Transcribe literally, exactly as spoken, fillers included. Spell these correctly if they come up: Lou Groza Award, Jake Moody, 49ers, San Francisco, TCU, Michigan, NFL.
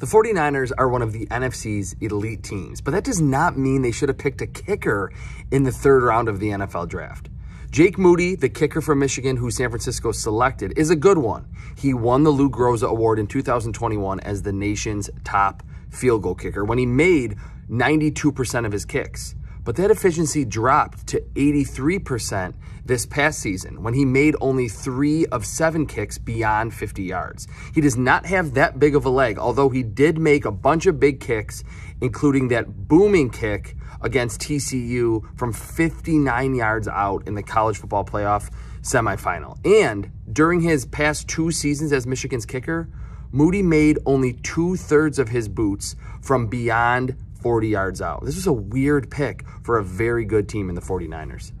The forty-niners are one of the N F C's elite teams, but that does not mean they should have picked a kicker in the third round of the N F L draft. Jake Moody, the kicker from Michigan who San Francisco selected, is a good one. He won the Lou Groza Award in two thousand twenty-one as the nation's top field goal kicker when he made ninety-two percent of his kicks. But that efficiency dropped to eighty-three percent this past season when he made only three of seven kicks beyond fifty yards. He does not have that big of a leg, although he did make a bunch of big kicks, including that booming kick against T C U from fifty-nine yards out in the college football playoff semifinal. And during his past two seasons as Michigan's kicker, Moody made only two-thirds of his boots from beyond forty yards out. This was a weird pick for a very good team in the forty-niners.